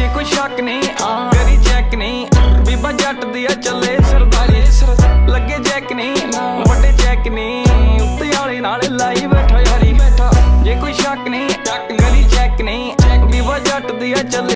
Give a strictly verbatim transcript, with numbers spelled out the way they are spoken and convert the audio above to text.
मुझे कोई शक नहीं, करी चेक नहीं, बीबा जट दिया चले सरदारी, लगे चेक नहीं, बड़े चेक नहीं, उत्ते वाले नाल लाई बैठा।